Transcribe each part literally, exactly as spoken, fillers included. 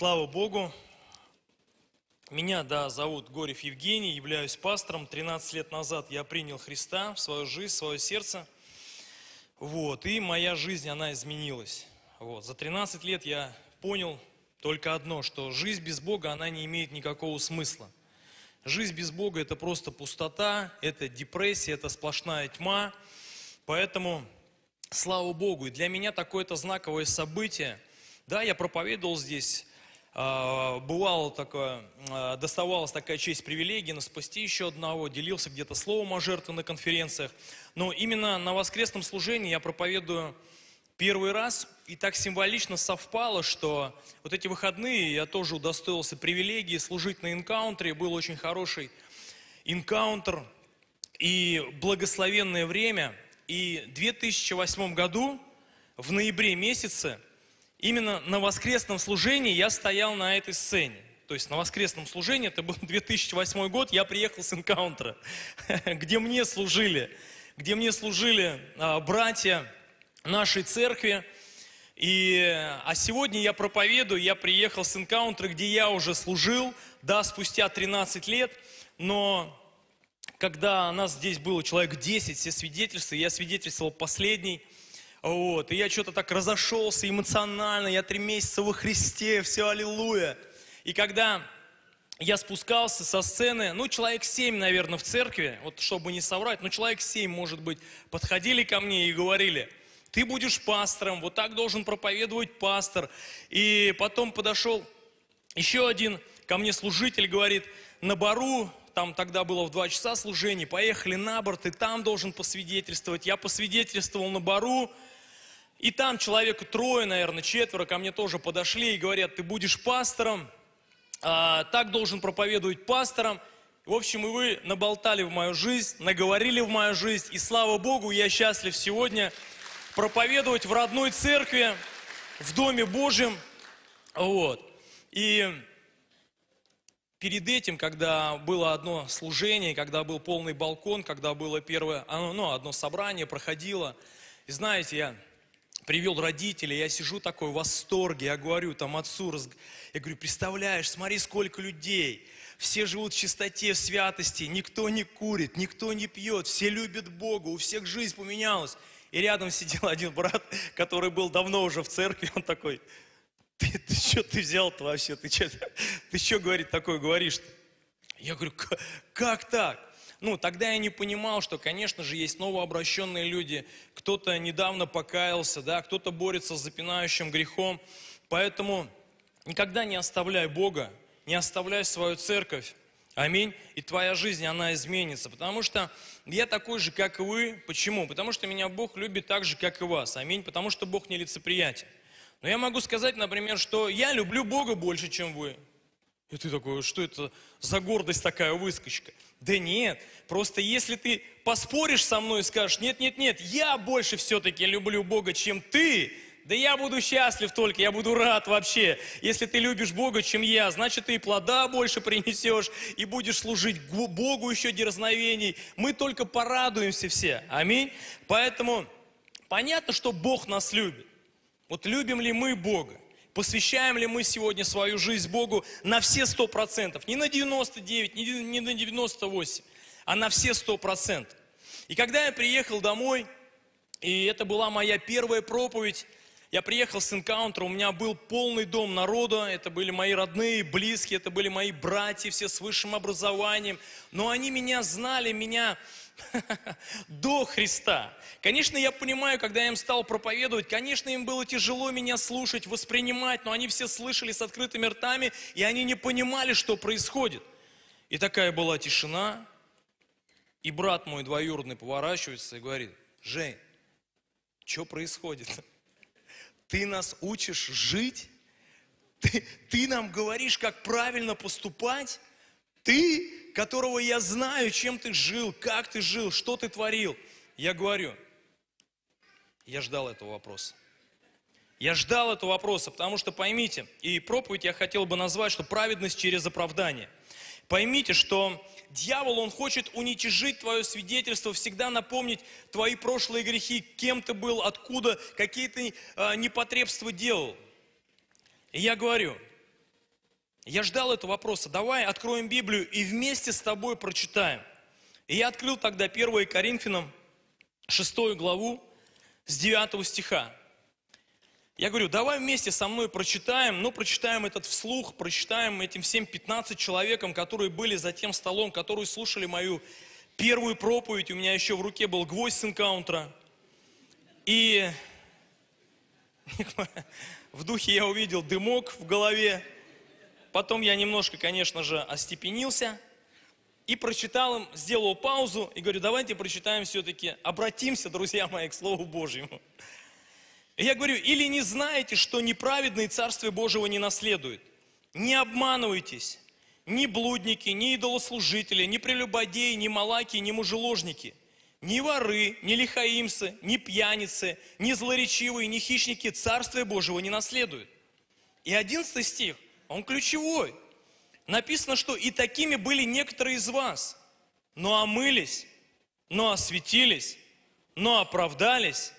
Слава Богу! Меня, да, зовут Горев Евгений, являюсь пастором. тринадцать лет назад я принял Христа в свою жизнь, в свое сердце. Вот, и моя жизнь, она изменилась. Вот, за тринадцать лет я понял только одно, что жизнь без Бога, она не имеет никакого смысла. Жизнь без Бога – это просто пустота, это депрессия, это сплошная тьма. Поэтому, слава Богу, и для меня такое-то знаковое событие. Да, я проповедовал здесь, бывало такое, доставалась такая честь, привилегия, но спасти еще одного, делился где-то словом о жертве на конференциях. Но именно на воскресном служении я проповедую первый раз, и так символично совпало, что вот эти выходные я тоже удостоился привилегии служить на инкаунтере, был очень хороший инкаунтер, и благословенное время, и в две тысячи восьмом году, в ноябре месяце, именно на воскресном служении я стоял на этой сцене. То есть на воскресном служении, это был две тысячи восьмой год, я приехал с инкаунтера, где мне служили, где мне служили братья нашей церкви. И, а сегодня я проповедую, я приехал с инкаунтера, где я уже служил, да, спустя тринадцать лет, но когда нас здесь было человек десять, все свидетельства, я свидетельствовал последний, вот, и я что-то так разошелся эмоционально, я три месяца во Христе, все, аллилуйя. И когда я спускался со сцены, ну, человек семь, наверное, в церкви, вот, чтобы не соврать, ну, человек семь, может быть, подходили ко мне и говорили: ты будешь пастором, вот так должен проповедовать пастор. И потом подошел еще один ко мне служитель, говорит: на бару, там тогда было в два часа служение, поехали на борт, и там должен посвидетельствовать. Я посвидетельствовал на бару, и там человеку трое, наверное, четверо ко мне тоже подошли и говорят: ты будешь пастором, а, так должен проповедовать пастором. В общем, и вы наболтали в мою жизнь, наговорили в мою жизнь, и слава Богу, я счастлив сегодня проповедовать в родной церкви, в Доме Божьем. Вот. И перед этим, когда было одно служение, когда был полный балкон, когда было первое, ну, одно собрание проходило, и знаете, я привел родителей, я сижу такой в восторге, я говорю там отцу, я говорю: представляешь, смотри, сколько людей, все живут в чистоте, в святости, никто не курит, никто не пьет, все любят Бога, у всех жизнь поменялась. И рядом сидел один брат, который был давно уже в церкви, он такой: ты, ты что ты взял-то вообще, ты что, ты что говорит, такое говоришь-то? Я говорю: как так? Ну, тогда я не понимал, что, конечно же, есть новообращенные люди, кто-то недавно покаялся, да, кто-то борется с запинающим грехом, поэтому никогда не оставляй Бога, не оставляй свою церковь. Аминь. И твоя жизнь, она изменится. Потому что я такой же, как и вы. Почему? Потому что меня Бог любит так же, как и вас. Аминь. Потому что Бог нелицеприятен. Но я могу сказать, например, что я люблю Бога больше, чем вы. И ты такой: что это за гордость такая, выскочка? Да нет. Просто если ты поспоришь со мной и скажешь: нет, нет, нет, я больше все-таки люблю Бога, чем ты, да я буду счастлив только, я буду рад вообще. Если ты любишь Бога, чем я, значит, ты и плода больше принесешь, и будешь служить Богу еще дерзновений. Мы только порадуемся все. Аминь. Поэтому понятно, что Бог нас любит. Вот любим ли мы Бога? Посвящаем ли мы сегодня свою жизнь Богу на все сто процентов? Не на девяносто девять, не на девяносто восемь, а на все сто процентов. И когда я приехал домой, и это была моя первая проповедь, я приехал с инкаунтера, у меня был полный дом народа, это были мои родные, близкие, это были мои братья, все с высшим образованием, но они меня знали, меня до Христа. Конечно, я понимаю, когда я им стал проповедовать, конечно, им было тяжело меня слушать, воспринимать, но они все слышали с открытыми ртами, и они не понимали, что происходит. И такая была тишина, и брат мой двоюродный поворачивается и говорит: Жень, что происходит? Ты нас учишь жить? Ты, ты нам говоришь, как правильно поступать? Ты, которого я знаю, чем ты жил, как ты жил, что ты творил? Я говорю, я ждал этого вопроса. Я ждал этого вопроса, потому что, поймите, и проповедь я хотел бы назвать, что праведность через оправдание. Поймите, что дьявол, он хочет уничижить твое свидетельство, всегда напомнить твои прошлые грехи, кем ты был, откуда, какие ты непотребства делал. И я говорю, Я ждал этого вопроса. Давай откроем Библию и вместе с тобой прочитаем. И я открыл тогда первое Коринфянам, шестую главу, с девятого стиха. Я говорю, давай вместе со мной прочитаем, ну, прочитаем этот вслух, прочитаем этим всем пятнадцати человекам, которые были за тем столом, которые слушали мою первую проповедь. У меня еще в руке был гвоздь с инкаунтера. И в духе я увидел дымок в голове. Потом я немножко, конечно же, остепенился и прочитал им, сделал паузу и говорю, давайте прочитаем все-таки, обратимся, друзья мои, к Слову Божьему. Я говорю, или не знаете, что неправедные Царствие Божьего не наследуют? Не обманывайтесь, ни блудники, ни идолослужители, ни прелюбодеи, ни малаки, ни мужеложники, ни воры, ни лихаимцы, ни пьяницы, ни злоречивые, ни хищники Царствие Божьего не наследуют. И одиннадцатый стих, он ключевой. Написано, что и такими были некоторые из вас, но омылись, но осветились, но оправдались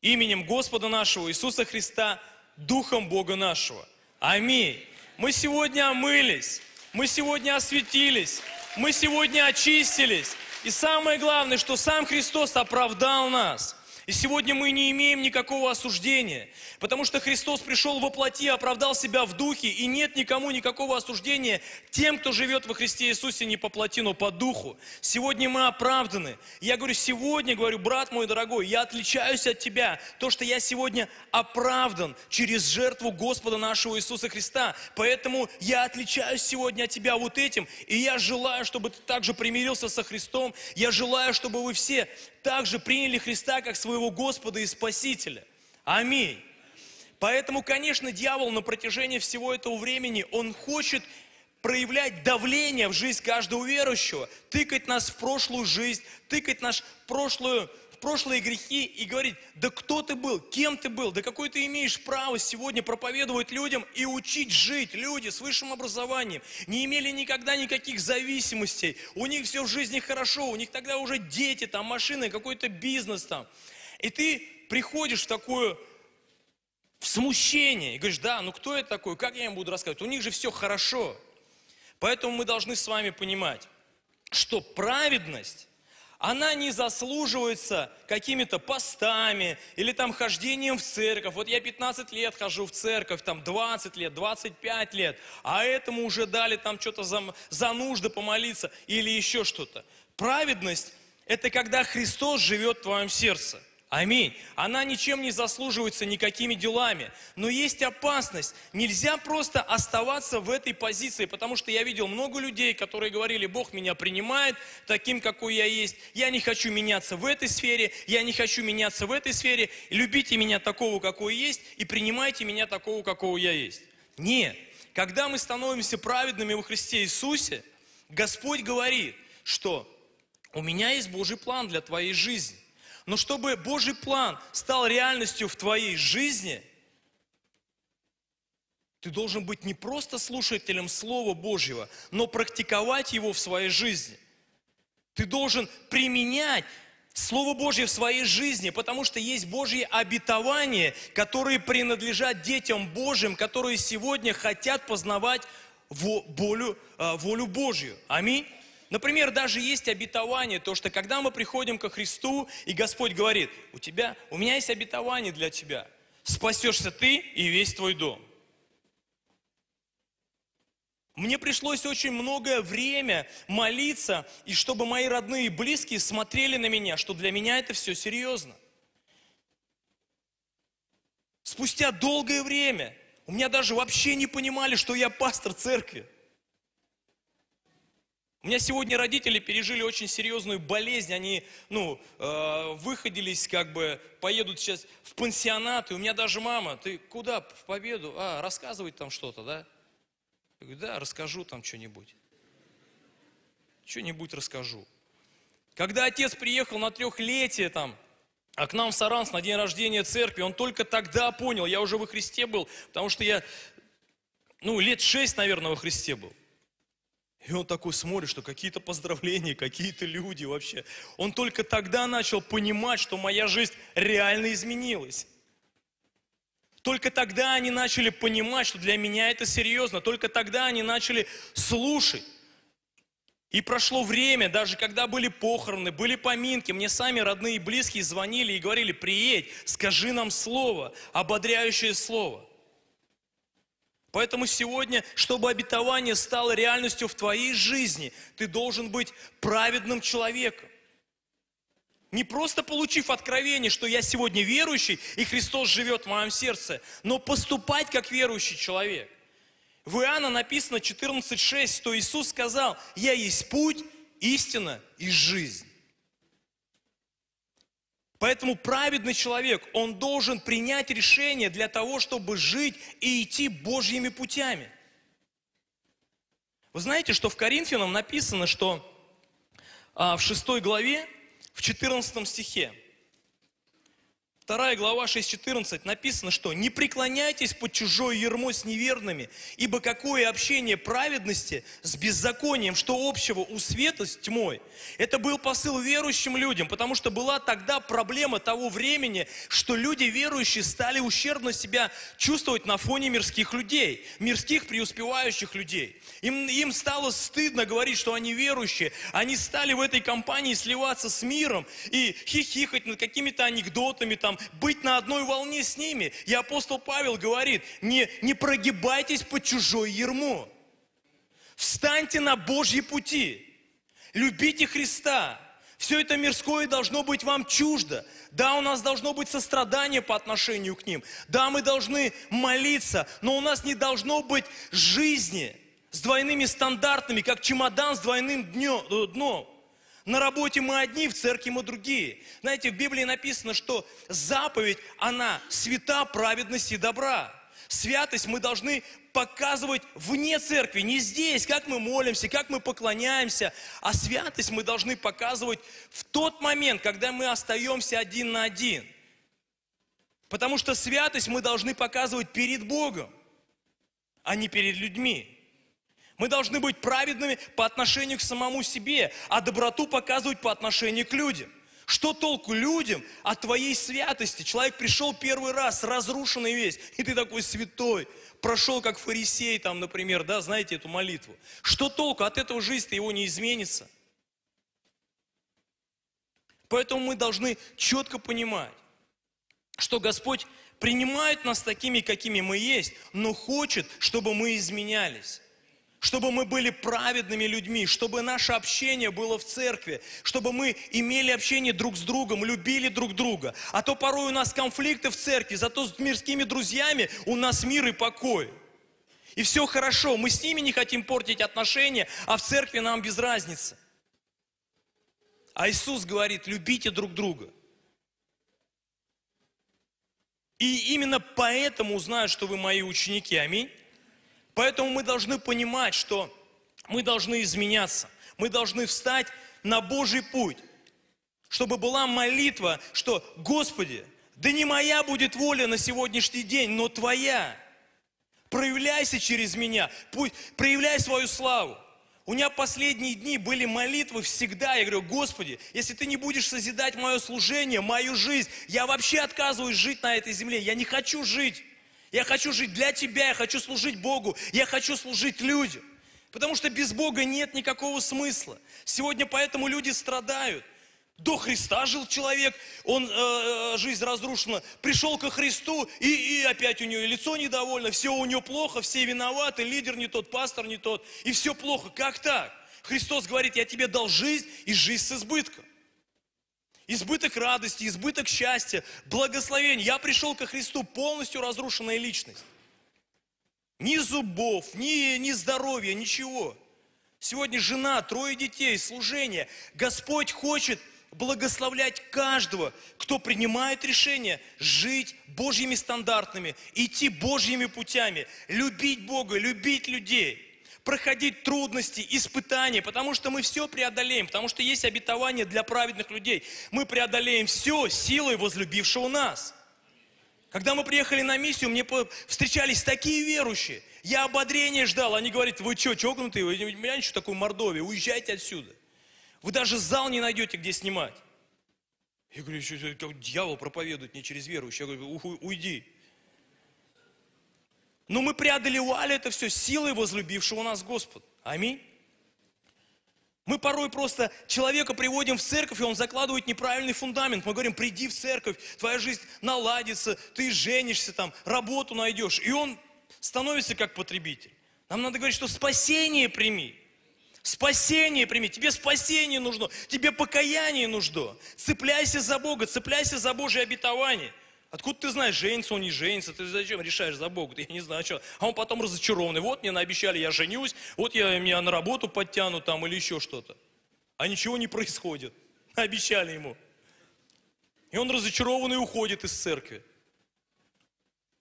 именем Господа нашего Иисуса Христа, Духом Бога нашего. Аминь. Мы сегодня омылись, мы сегодня осветились, мы сегодня очистились. И самое главное, что сам Христос оправдал нас. И сегодня мы не имеем никакого осуждения, потому что Христос пришел во плоти, оправдал себя в духе, и нет никому никакого осуждения тем, кто живет во Христе Иисусе не по плоти, но по духу. Сегодня мы оправданы. Я говорю, сегодня, говорю, брат мой дорогой, я отличаюсь от тебя, то, что я сегодня оправдан через жертву Господа нашего Иисуса Христа. Поэтому я отличаюсь сегодня от тебя вот этим, и я желаю, чтобы ты также примирился со Христом, я желаю, чтобы вы все также приняли Христа как своего Господа и Спасителя. Аминь. Поэтому, конечно, дьявол на протяжении всего этого времени, он хочет проявлять давление в жизнь каждого верующего, тыкать нас в прошлую жизнь, тыкать нас в прошлую, в прошлые грехи и говорить, да кто ты был, кем ты был, да какой ты имеешь право сегодня проповедовать людям и учить жить. Люди с высшим образованием не имели никогда никаких зависимостей, у них все в жизни хорошо, у них тогда уже дети, там машины, какой-то бизнес там. И ты приходишь в такое в смущение и говоришь, да, ну кто это такой, как я им буду рассказывать, у них же все хорошо. Поэтому мы должны с вами понимать, что праведность, она не заслуживается какими-то постами или там хождением в церковь. Вот я пятнадцать лет хожу в церковь, там двадцать лет, двадцать пять лет, а этому уже дали там что-то за, за нужды помолиться или еще что-то. Праведность – это когда Христос живет в твоем сердце. Аминь. Она ничем не заслуживается, никакими делами. Но есть опасность. Нельзя просто оставаться в этой позиции, потому что я видел много людей, которые говорили, Бог меня принимает таким, какой я есть. Я не хочу меняться в этой сфере, я не хочу меняться в этой сфере. Любите меня такого, какой есть, и принимайте меня такого, какого я есть. Нет. Когда мы становимся праведными во Христе Иисусе, Господь говорит, что у меня есть Божий план для твоей жизни. Но чтобы Божий план стал реальностью в твоей жизни, ты должен быть не просто слушателем Слова Божьего, но практиковать его в своей жизни. Ты должен применять Слово Божье в своей жизни, потому что есть Божьи обетования, которые принадлежат детям Божьим, которые сегодня хотят познавать волю, волю Божью. Аминь. Например, даже есть обетование, то, что когда мы приходим ко Христу, и Господь говорит, у тебя, у меня есть обетование для тебя, спасешься ты и весь твой дом. Мне пришлось очень многое время молиться, и чтобы мои родные и близкие смотрели на меня, что для меня это все серьезно. Спустя долгое время у меня даже вообще не понимали, что я пастор церкви. У меня сегодня родители пережили очень серьезную болезнь, они, ну, э, выходились, как бы, поедут сейчас в пансионат, и у меня даже мама, ты куда, в Победу? А, рассказывать там что-то, да? Я говорю, да, расскажу там что-нибудь. Что-нибудь расскажу. Когда отец приехал на трехлетие там, а к нам в Саранск на день рождения церкви, он только тогда понял, я уже во Христе был, потому что я, ну, лет шесть, наверное, во Христе был. И он такой смотрит, что какие-то поздравления, какие-то люди вообще. Он только тогда начал понимать, что моя жизнь реально изменилась. Только тогда они начали понимать, что для меня это серьезно. Только тогда они начали слушать. И прошло время, даже когда были похороны, были поминки, мне сами родные и близкие звонили и говорили: приедь, скажи нам слово, ободряющее слово. Поэтому сегодня, чтобы обетование стало реальностью в твоей жизни, ты должен быть праведным человеком. Не просто получив откровение, что я сегодня верующий, и Христос живет в моем сердце, но поступать как верующий человек. В Иоанна написано четырнадцать шесть, что Иисус сказал: «Я есть путь, истина и жизнь». Поэтому праведный человек, он должен принять решение для того, чтобы жить и идти Божьими путями. Вы знаете, что в Коринфянам написано, что а, в шестой главе, в четырнадцатом стихе, вторая глава шесть четырнадцать написано, что «Не преклоняйтесь под чужое ярмо с неверными, ибо какое общение праведности с беззаконием, что общего у света с тьмой». Это был посыл верующим людям, потому что была тогда проблема того времени, что люди верующие стали ущербно себя чувствовать на фоне мирских людей, мирских преуспевающих людей. Им, им стало стыдно говорить, что они верующие, они стали в этой компании сливаться с миром и хихикать над какими-то анекдотами, там, быть на одной волне с ними. И апостол Павел говорит: не, не прогибайтесь под чужое ярмо, встаньте на Божьи пути, любите Христа. Все это мирское должно быть вам чуждо. Да, у нас должно быть сострадание по отношению к ним. Да, мы должны молиться, но у нас не должно быть жизни с двойными стандартами, как чемодан с двойным дном. На работе мы одни, в церкви мы другие. Знаете, в Библии написано, что заповедь, она свята, праведность и добра. Святость мы должны показывать вне церкви, не здесь, как мы молимся, как мы поклоняемся. А святость мы должны показывать в тот момент, когда мы остаемся один на один. Потому что святость мы должны показывать перед Богом, а не перед людьми. Мы должны быть праведными по отношению к самому себе, а доброту показывать по отношению к людям. Что толку людям от твоей святости? Человек пришел первый раз, разрушенный весь, и ты такой святой, прошел как фарисей, там, например, да, знаете эту молитву. Что толку? От этого жизнь-то его не изменится. Поэтому мы должны четко понимать, что Господь принимает нас такими, какими мы есть, но хочет, чтобы мы изменялись. Чтобы мы были праведными людьми, чтобы наше общение было в церкви, чтобы мы имели общение друг с другом, любили друг друга. А то порой у нас конфликты в церкви, зато с мирскими друзьями у нас мир и покой. И все хорошо, мы с ними не хотим портить отношения, а в церкви нам без разницы. А Иисус говорит: любите друг друга. И именно поэтому узнают, что вы мои ученики. Аминь. Поэтому мы должны понимать, что мы должны изменяться. Мы должны встать на Божий путь, чтобы была молитва, что: «Господи, да не моя будет воля на сегодняшний день, но Твоя. Проявляйся через меня, пусть, проявляй свою славу». У меня последние дни были молитвы всегда. Я говорю: «Господи, если Ты не будешь созидать мое служение, мою жизнь, я вообще отказываюсь жить на этой земле, я не хочу жить. Я хочу жить для Тебя, я хочу служить Богу, я хочу служить людям». Потому что без Бога нет никакого смысла. Сегодня поэтому люди страдают. До Христа жил человек, он, э, жизнь разрушена. Пришел ко Христу, и, и опять у него лицо недовольно, все у него плохо, все виноваты, лидер не тот, пастор не тот, и все плохо. Как так? Христос говорит: я тебе дал жизнь, и жизнь с избытком. Избыток радости, избыток счастья, благословения. Я пришел ко Христу полностью разрушенная личность. Ни зубов, ни, ни здоровья, ничего. Сегодня жена, трое детей, служение. Господь хочет благословлять каждого, кто принимает решение жить Божьими стандартами, идти Божьими путями, любить Бога, любить людей. Проходить трудности, испытания, потому что мы все преодолеем, потому что есть обетование для праведных людей. Мы преодолеем все силой возлюбившего нас. Когда мы приехали на миссию, мне встречались такие верующие. Я ободрения ждал. Они говорят: вы что, чокнутые? У меня ничего такой Мордовии, уезжайте отсюда. Вы даже зал не найдете, где снимать. Я говорю: дьявол проповедует не через верующих. Я говорю: уйди. Но мы преодолевали это все силой возлюбившего нас Господа. Аминь. Мы порой просто человека приводим в церковь, и он закладывает неправильный фундамент. Мы говорим, приди в церковь, твоя жизнь наладится, ты женишься там, работу найдешь. И он становится как потребитель. Нам надо говорить, что спасение прими. Спасение прими. Тебе спасение нужно, тебе покаяние нужно. Цепляйся за Бога, цепляйся за Божье обетование. Откуда ты знаешь, женится он, не женится, ты зачем решаешь за Бога? Ты не знаю, что. А он потом разочарованный. Вот мне наобещали, я женюсь, вот я, меня на работу подтянут там или еще что-то. А ничего не происходит. Обещали ему. И он разочарованный уходит из церкви.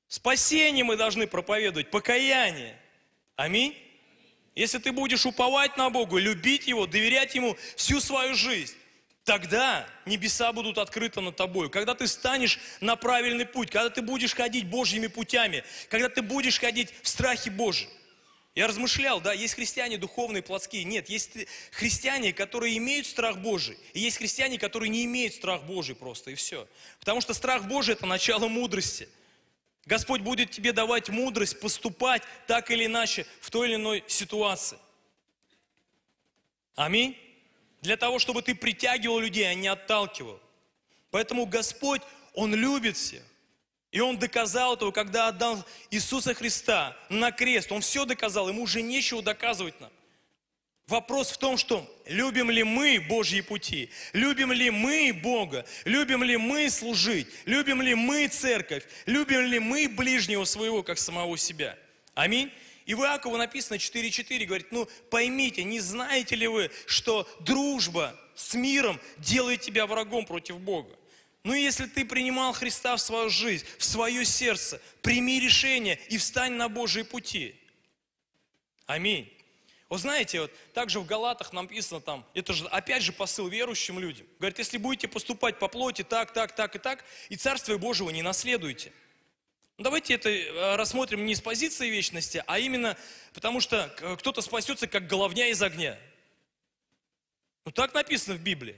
Спасение мы должны проповедовать, покаяние. Аминь. Если ты будешь уповать на Бога, любить Его, доверять Ему всю свою жизнь, тогда небеса будут открыты над тобой. Когда ты станешь на правильный путь, когда ты будешь ходить Божьими путями, когда ты будешь ходить в страхе Божьем. Я размышлял, да, есть христиане духовные, плотские. Нет, есть христиане, которые имеют страх Божий, и есть христиане, которые не имеют страх Божий просто, и все. Потому что страх Божий – это начало мудрости. Господь будет тебе давать мудрость поступать так или иначе в той или иной ситуации. Аминь. Для того, чтобы ты притягивал людей, а не отталкивал. Поэтому Господь, Он любит всех. И Он доказал этого, когда отдал Иисуса Христа на крест. Он все доказал, Ему уже нечего доказывать нам. Вопрос в том, что любим ли мы Божьи пути, любим ли мы Бога, любим ли мы служить, любим ли мы церковь, любим ли мы ближнего своего, как самого себя. Аминь. И в Иакову написано четыре четыре, говорит, ну поймите, не знаете ли вы, что дружба с миром делает тебя врагом против Бога? Ну если ты принимал Христа в свою жизнь, в свое сердце, прими решение и встань на Божьи пути. Аминь. Вы знаете, вот также в Галатах написано там, это же опять же посыл верующим людям. Говорит, если будете поступать по плоти так, так, так и так, и Царствие Божьего не наследуете. Давайте это рассмотрим не с позиции вечности, а именно потому что кто-то спасется как головня из огня. Ну так написано в Библии.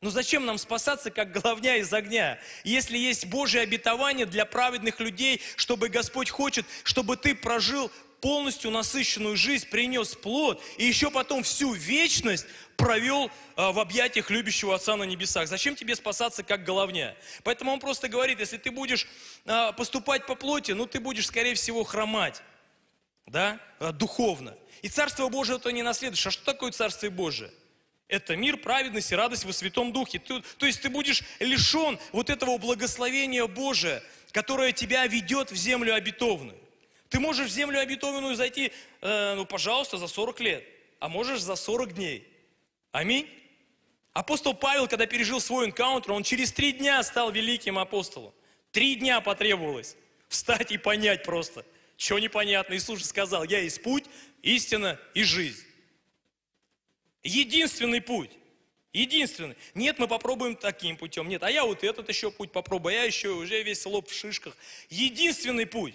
Но зачем нам спасаться как головня из огня, если есть Божье обетование для праведных людей, чтобы Господь хочет, чтобы ты прожил полностью насыщенную жизнь, принес плод, и еще потом всю вечность провел а, в объятиях любящего Отца на небесах. Зачем тебе спасаться, как головня? Поэтому он просто говорит, если ты будешь а, поступать по плоти, ну ты будешь, скорее всего, хромать, да, а, духовно. И Царство Божие то не наследуешь. А что такое Царствие Божие? Это мир, праведность и радость во Святом Духе. Ты, то есть ты будешь лишен вот этого благословения Божия, которое тебя ведет в землю обетованную. Ты можешь в землю обетованную зайти, э, ну, пожалуйста, за сорок лет, а можешь за сорок дней. Аминь. Апостол Павел, когда пережил свой инкаунтер, он через три дня стал великим апостолом. Три дня потребовалось встать и понять просто, что непонятно. Иисус же сказал, я есть путь, истина и жизнь. Единственный путь. Единственный. Нет, мы попробуем таким путем. Нет, а я вот этот еще путь попробую, а я еще уже весь лоб в шишках. Единственный путь.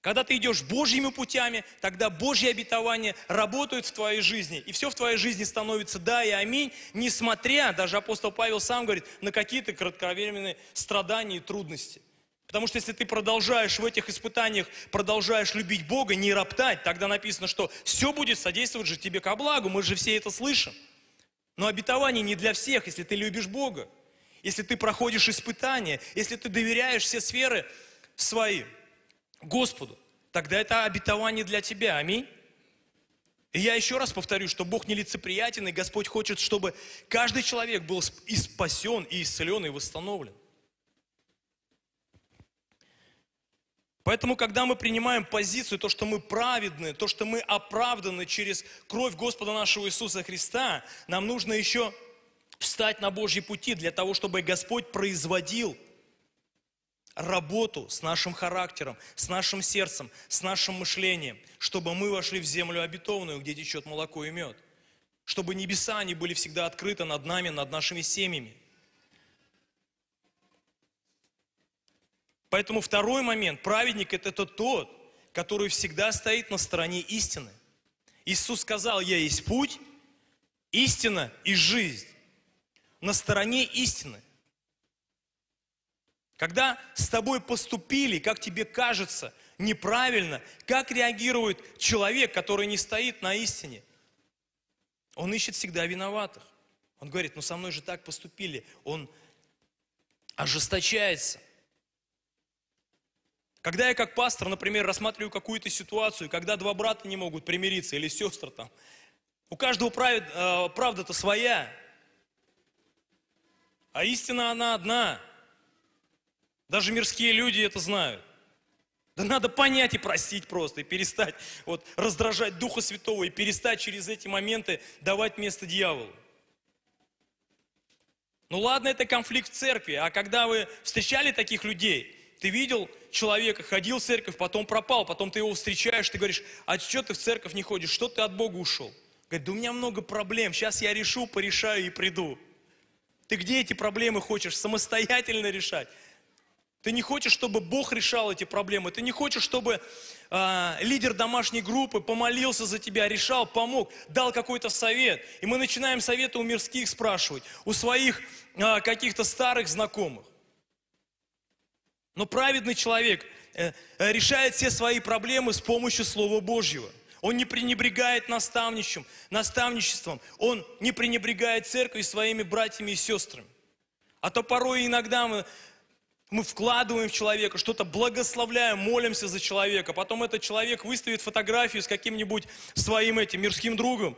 Когда ты идешь Божьими путями, тогда Божьи обетования работают в твоей жизни. И все в твоей жизни становится да и аминь, несмотря, даже апостол Павел сам говорит, на какие-то кратковременные страдания и трудности. Потому что если ты продолжаешь в этих испытаниях, продолжаешь любить Бога, не роптать, тогда написано, что все будет содействовать же тебе ко благу, мы же все это слышим. Но обетование не для всех, если ты любишь Бога, если ты проходишь испытания, если ты доверяешь все сферы свои Господу, тогда это обетование для тебя, аминь. И я еще раз повторю, что Бог нелицеприятен, и Господь хочет, чтобы каждый человек был и спасен, и исцелен, и восстановлен. Поэтому, когда мы принимаем позицию, то, что мы праведны, то, что мы оправданы через кровь Господа нашего Иисуса Христа, нам нужно еще встать на Божьи пути для того, чтобы Господь производил работу с нашим характером, с нашим сердцем, с нашим мышлением, чтобы мы вошли в землю обетованную, где течет молоко и мед, чтобы небеса, они были всегда открыты над нами, над нашими семьями. Поэтому второй момент, праведник – это тот, который всегда стоит на стороне истины. Иисус сказал, я есть путь, истина и жизнь. На стороне истины. Когда с тобой поступили, как тебе кажется, неправильно, как реагирует человек, который не стоит на истине? Он ищет всегда виноватых. Он говорит, ну со мной же так поступили. Он ожесточается. Когда я как пастор, например, рассматриваю какую-то ситуацию, когда два брата не могут примириться, или сестры там, у каждого правда-то своя, а истина она одна. Даже мирские люди это знают. Да надо понять и простить просто, и перестать вот, раздражать Духа Святого, и перестать через эти моменты давать место дьяволу. Ну ладно, это конфликт в церкви, а когда вы встречали таких людей, ты видел человека, ходил в церковь, потом пропал, потом ты его встречаешь, ты говоришь, а что ты в церковь не ходишь, что ты от Бога ушел? Говорит, да у меня много проблем, сейчас я решу, порешаю и приду. Ты где эти проблемы хочешь самостоятельно решать? Ты не хочешь, чтобы Бог решал эти проблемы. Ты не хочешь, чтобы э, лидер домашней группы помолился за тебя, решал, помог, дал какой-то совет. И мы начинаем советы у мирских спрашивать, у своих э, каких-то старых знакомых. Но праведный человек э, решает все свои проблемы с помощью Слова Божьего. Он не пренебрегает наставничеством, наставничеством. Он не пренебрегает церковью, своими братьями и сестрами. А то порой иногда мы... Мы вкладываем в человека, что-то благословляем, молимся за человека. Потом этот человек выставит фотографию с каким-нибудь своим этим мирским другом,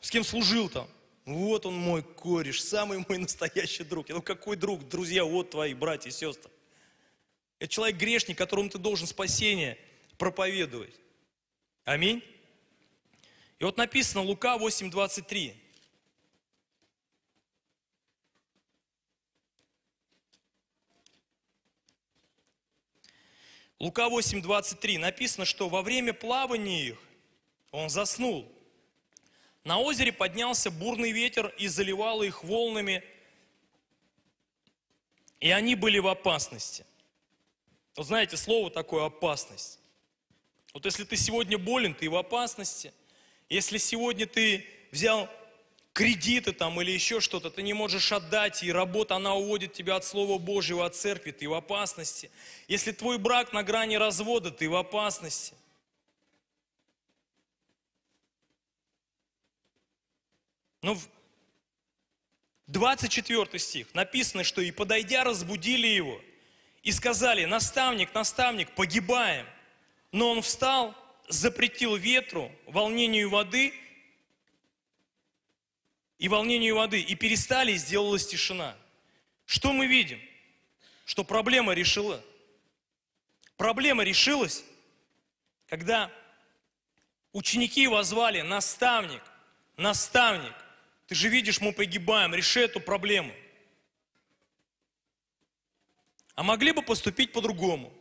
с кем служил там. Вот он мой кореш, самый мой настоящий друг. Ну какой друг, друзья, вот твои братья и сестры. Это человек грешник, которому ты должен спасение проповедовать. Аминь. И вот написано Лука восемь двадцать три. Лука восемь двадцать три написано, что во время плавания их он заснул. На озере поднялся бурный ветер и заливал их волнами, и они были в опасности. Вот знаете, слово такое «опасность». Вот если ты сегодня болен, ты в опасности. Если сегодня ты взял кредиты там или еще что-то, ты не можешь отдать, и работа, она уводит тебя от Слова Божьего, от церкви, ты в опасности. Если твой брак на грани развода, ты в опасности. Ну, двадцать четвёртый стих написано, что «И подойдя, разбудили его, и сказали, наставник, наставник, погибаем». Но он встал, запретил ветру, волнению воды, и волнению воды, и перестали, и сделалась тишина. Что мы видим? Что проблема решила. Проблема решилась, когда ученики его звали наставник, наставник, ты же видишь, мы погибаем, реши эту проблему. А могли бы поступить по-другому.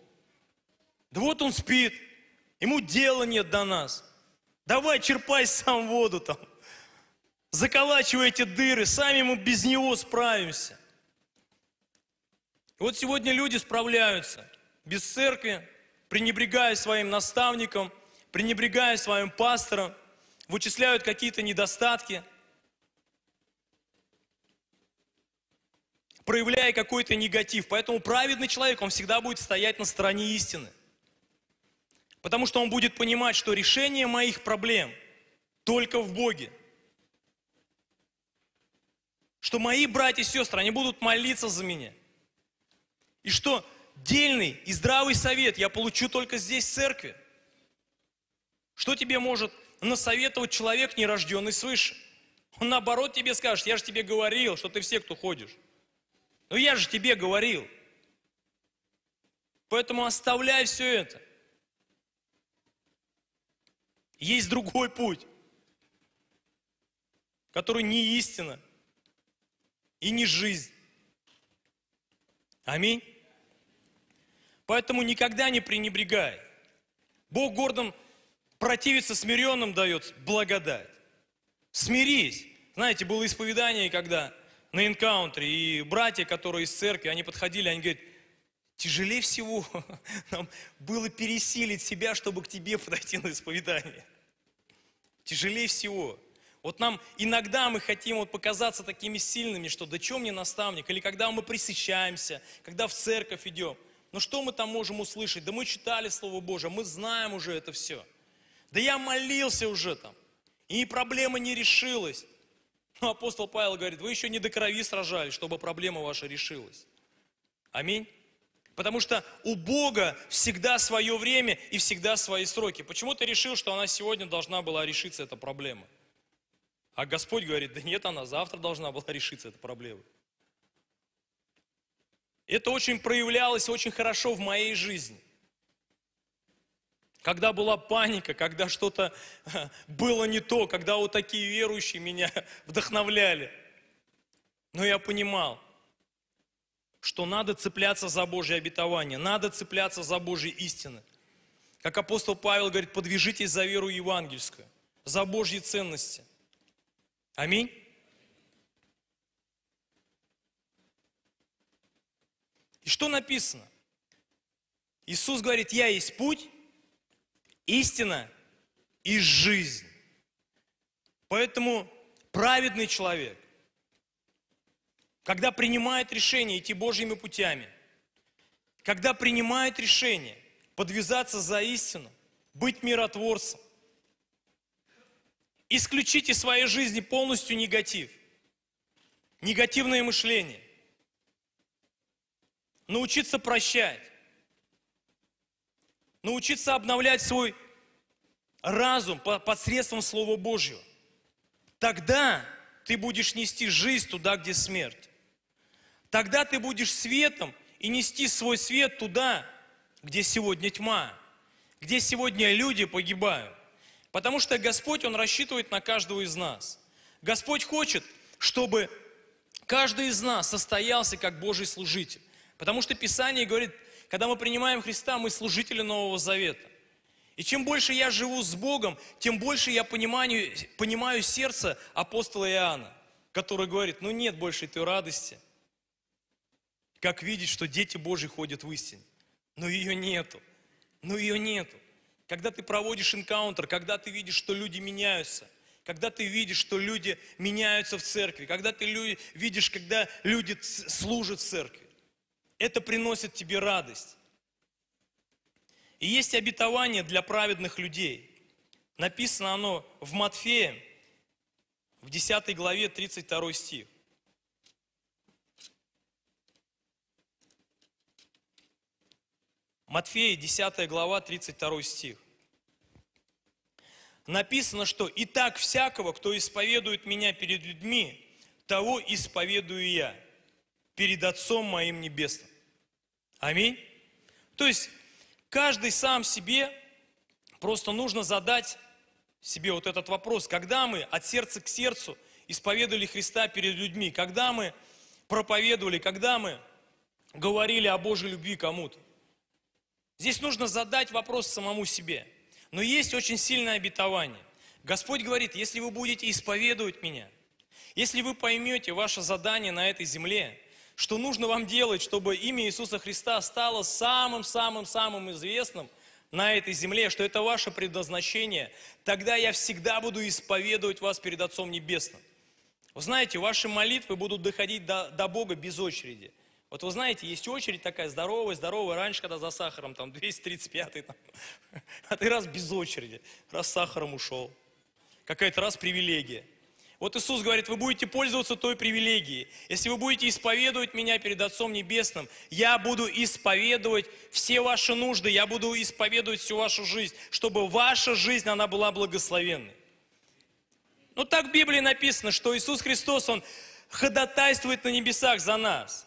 Да вот он спит, ему дела нет до нас. Давай черпай сам воду там. Заколачивай эти дыры, сами мы без него справимся. И вот сегодня люди справляются без церкви, пренебрегая своим наставником, пренебрегая своим пастором, вычисляют какие-то недостатки, проявляя какой-то негатив. Поэтому праведный человек, он всегда будет стоять на стороне истины. Потому что он будет понимать, что решение моих проблем только в Боге. Что мои братья и сестры, они будут молиться за меня. И что дельный и здравый совет я получу только здесь, в церкви. Что тебе может насоветовать человек, нерожденный свыше? Он наоборот тебе скажет, я же тебе говорил, что ты в секту ходишь. Ну я же тебе говорил. Поэтому оставляй все это. Есть другой путь, который не истина. И не жизнь. Аминь. Поэтому никогда не пренебрегай. Бог гордым противится, смиренным дает благодать. Смирись. Знаете, было исповедание, когда на инкаунтере, и братья, которые из церкви, они подходили, они говорят, тяжелее всего нам было пересилить себя, чтобы к тебе подойти на исповедание. Тяжелее всего. Вот нам иногда мы хотим вот показаться такими сильными, что да чё мне наставник, или когда мы присещаемся, когда в церковь идем. Но что мы там можем услышать? Да мы читали Слово Божие, мы знаем уже это все. Да я молился уже там, и проблема не решилась. Но апостол Павел говорит, вы еще не до крови сражались, чтобы проблема ваша решилась. Аминь. Потому что у Бога всегда свое время и всегда свои сроки. Почему ты решил, что она сегодня должна была решиться, эта проблема? А Господь говорит, да нет, она завтра должна была решиться, эта проблема. Это очень проявлялось очень хорошо в моей жизни. Когда была паника, когда что-то было не то, когда вот такие верующие меня вдохновляли. Но я понимал, что надо цепляться за Божье обетование, надо цепляться за Божьи истины. Как апостол Павел говорит, подвижитесь за веру евангельскую, за Божьи ценности. Аминь. И что написано? Иисус говорит, я есть путь, истина и жизнь. Поэтому праведный человек, когда принимает решение идти Божьими путями, когда принимает решение подвязаться за истину, быть миротворцем, исключить из своей жизни полностью негатив, негативное мышление, научиться прощать, научиться обновлять свой разум посредством Слова Божьего. Тогда ты будешь нести жизнь туда, где смерть. Тогда ты будешь светом и нести свой свет туда, где сегодня тьма, где сегодня люди погибают. Потому что Господь, Он рассчитывает на каждого из нас. Господь хочет, чтобы каждый из нас состоялся как Божий служитель. Потому что Писание говорит, когда мы принимаем Христа, мы служители Нового Завета. И чем больше я живу с Богом, тем больше я понимаю, понимаю сердце апостола Иоанна, который говорит, ну нет больше этой радости, как видеть, что дети Божьи ходят в истине. Но ее нету, но ее нету. Когда ты проводишь инкаунтер, когда ты видишь, что люди меняются, когда ты видишь, что люди меняются в церкви, когда ты видишь, когда люди служат в церкви, это приносит тебе радость. И есть обетование для праведных людей. Написано оно в Матфея, в десятой главе, тридцать второй стих. Матфея, десятая глава, тридцать второй стих. Написано, что «И так всякого, кто исповедует меня перед людьми, того исповедую я перед Отцом моим небесным». Аминь. То есть, каждый сам себе, просто нужно задать себе вот этот вопрос. Когда мы от сердца к сердцу исповедовали Христа перед людьми? Когда мы проповедовали? Когда мы говорили о Божьей любви кому-то? Здесь нужно задать вопрос самому себе. Но есть очень сильное обетование. Господь говорит, если вы будете исповедовать меня, если вы поймете ваше задание на этой земле, что нужно вам делать, чтобы имя Иисуса Христа стало самым-самым-самым известным на этой земле, что это ваше предназначение, тогда я всегда буду исповедовать вас перед Отцом Небесным. Вы знаете, ваши молитвы будут доходить до, до Бога без очереди. Вот вы знаете, есть очередь такая здоровая, здоровая, раньше, когда за сахаром, там, двести тридцать пятый, там, а ты раз без очереди, раз сахаром ушел, какая-то раз привилегия. Вот Иисус говорит, вы будете пользоваться той привилегией. Если вы будете исповедовать меня перед Отцом Небесным, я буду исповедовать все ваши нужды, я буду исповедовать всю вашу жизнь, чтобы ваша жизнь, она была благословенной. Ну так в Библии написано, что Иисус Христос, Он ходатайствует на небесах за нас.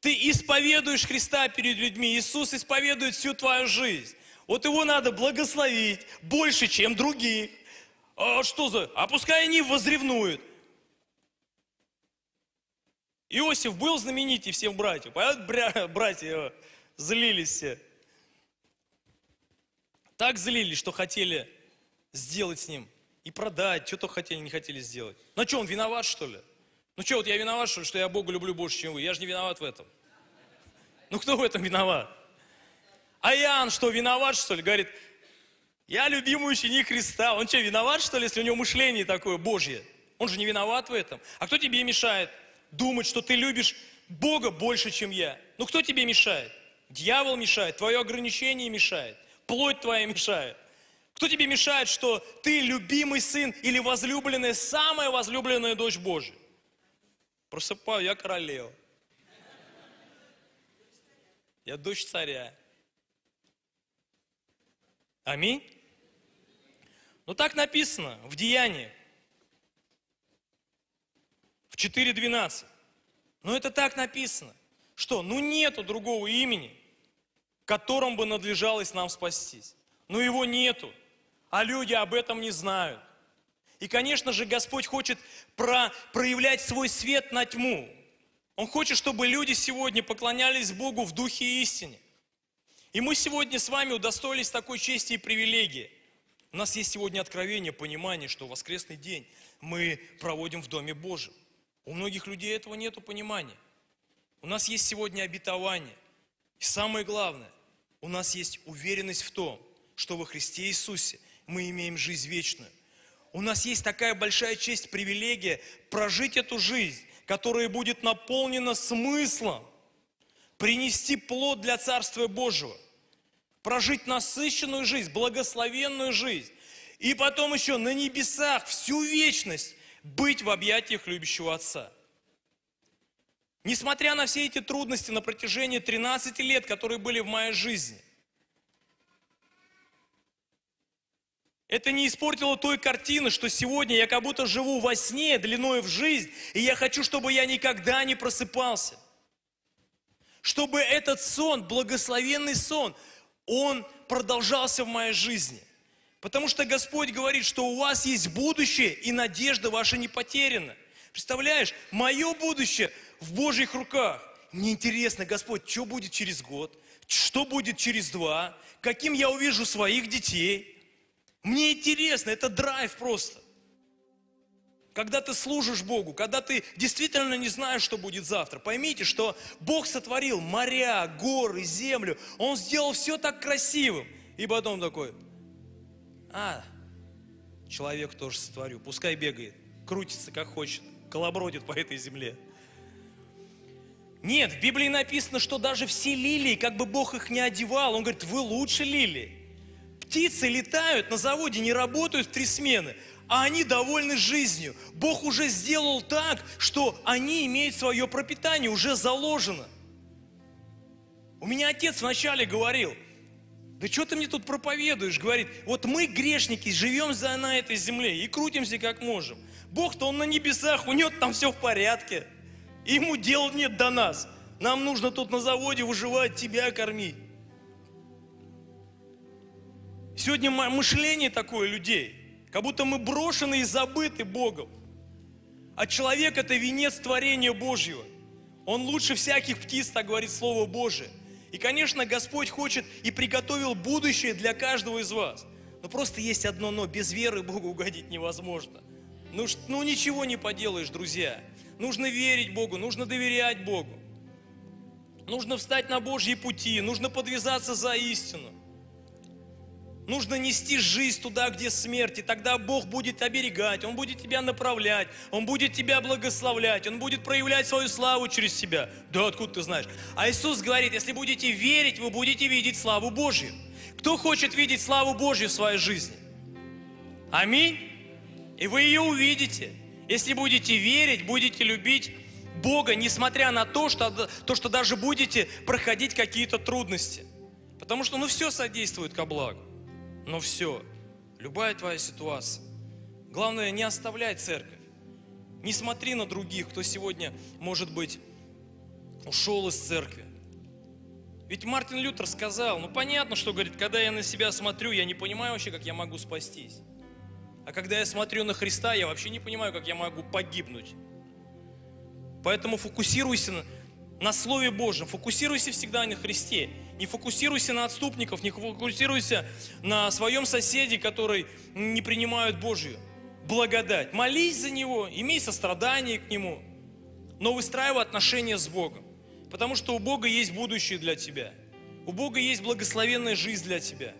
Ты исповедуешь Христа перед людьми, Иисус исповедует всю твою жизнь. Вот Его надо благословить больше, чем других. А что за? А пускай они возревнуют. Иосиф был знаменитый всем братьям. Понятно, братья его злились все. Так злились, что хотели сделать с ним. И продать, что только хотели, не хотели сделать. Ну что, он виноват, что ли? Ну что, вот я виноват, что ли, что я Бога люблю больше, чем вы? Я же не виноват в этом. Ну кто в этом виноват? А Иоанн что, виноват, что ли? Говорит, Я любимый ученик Христа. Он что, виноват, что ли, если у него мышление такое Божье? Он же не виноват в этом. А кто тебе мешает думать, что ты любишь Бога больше, чем я? Ну, кто тебе мешает? Дьявол мешает, твое ограничение мешает, плоть твоя мешает. Кто тебе мешает, что ты любимый сын или возлюбленная, самая возлюбленная дочь Божия? Просыпаю, я королева. Я дочь царя. Аминь. Ну так написано в Деяниях, в четыре двенадцать. Но это так написано, что ну нету другого имени, которым бы надлежалось нам спастись. Но его нету, а люди об этом не знают. И, конечно же, Господь хочет про, проявлять свой свет на тьму. Он хочет, чтобы люди сегодня поклонялись Богу в духе и истине. И мы сегодня с вами удостоились такой чести и привилегии. У нас есть сегодня откровение, понимание, что воскресный день мы проводим в Доме Божьем. У многих людей этого нету понимания. У нас есть сегодня обетование. И самое главное, у нас есть уверенность в том, что во Христе Иисусе мы имеем жизнь вечную. У нас есть такая большая честь, привилегия прожить эту жизнь, которая будет наполнена смыслом, принести плод для Царствия Божьего, прожить насыщенную жизнь, благословенную жизнь, и потом еще на небесах всю вечность быть в объятиях любящего Отца. Несмотря на все эти трудности на протяжении тринадцати лет, которые были в моей жизни, это не испортило той картины, что сегодня я как будто живу во сне, длиной в жизнь, и я хочу, чтобы я никогда не просыпался. Чтобы этот сон, благословенный сон, он продолжался в моей жизни. Потому что Господь говорит, что у вас есть будущее, и надежда ваша не потеряна. Представляешь, мое будущее в Божьих руках. Мне интересно, Господь, что будет через год, что будет через два, каким я увижу своих детей. Мне интересно, это драйв просто. Когда ты служишь Богу, когда ты действительно не знаешь, что будет завтра, поймите, что Бог сотворил моря, горы, землю. Он сделал все так красивым. И потом такой, а, человек тоже сотворю. Пускай бегает, крутится как хочет, колобродит по этой земле. Нет, в Библии написано, что даже все лилии, как бы Бог их не одевал, Он говорит, вы лучше лилии. Птицы летают, на заводе не работают в три смены, а они довольны жизнью. Бог уже сделал так, что они имеют свое пропитание, уже заложено. У меня отец вначале говорил, да что ты мне тут проповедуешь? Говорит, вот мы, грешники, живем на этой земле и крутимся как можем. Бог-то он на небесах, у него там все в порядке. Ему дел нет до нас. Нам нужно тут на заводе выживать, тебя кормить. Сегодня мышление такое людей, как будто мы брошены и забыты Богом. А человек – это венец творения Божьего. Он лучше всяких птиц, так говорит Слово Божие. И, конечно, Господь хочет и приготовил будущее для каждого из вас. Но просто есть одно «но». Без веры Богу угодить невозможно. Ну, ну ничего не поделаешь, друзья. Нужно верить Богу, нужно доверять Богу. Нужно встать на Божьи пути, нужно подвязаться за истину. Нужно нести жизнь туда, где смерть, и тогда Бог будет оберегать, Он будет тебя направлять, Он будет тебя благословлять, Он будет проявлять свою славу через тебя. Да откуда ты знаешь? А Иисус говорит, если будете верить, вы будете видеть славу Божью. Кто хочет видеть славу Божью в своей жизни? Аминь. И вы ее увидите. Если будете верить, будете любить Бога, несмотря на то, что, то, что даже будете проходить какие-то трудности. Потому что ну все содействует ко благу. Но все, любая твоя ситуация. Главное, не оставляй церковь. Не смотри на других, кто сегодня, может быть, ушел из церкви. Ведь Мартин Лютер сказал, ну понятно, что, говорит, когда я на себя смотрю, я не понимаю вообще, как я могу спастись. А когда я смотрю на Христа, я вообще не понимаю, как я могу погибнуть. Поэтому фокусируйся на... на Слове Божьем, фокусируйся всегда на Христе, не фокусируйся на отступников, не фокусируйся на своем соседе, который не принимает Божью благодать. Молись за него, имей сострадание к нему, но выстраивай отношения с Богом, потому что у Бога есть будущее для тебя, у Бога есть благословенная жизнь для тебя.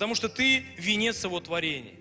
потому что ты венец его творения.